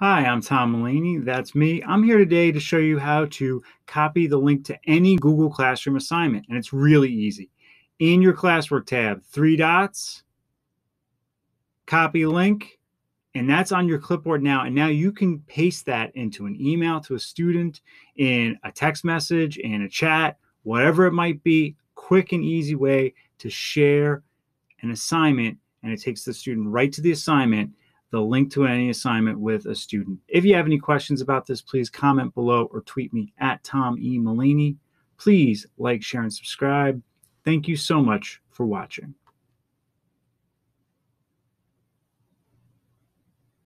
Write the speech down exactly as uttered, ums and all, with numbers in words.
Hi, I'm Tom Mullaney. That's me. I'm here today to show you how to copy the link to any Google Classroom assignment, and it's really easy. In your classwork tab, three dots, copy link, and that's on your clipboard now. And now you can paste that into an email to a student, in a text message, in a chat, whatever it might be. Quick and easy way to share an assignment, and it takes the student right to the assignment, the link to any assignment with a student. If you have any questions about this, please comment below or tweet me at Tom E. Mullaney. Please like, share, and subscribe. Thank you so much for watching.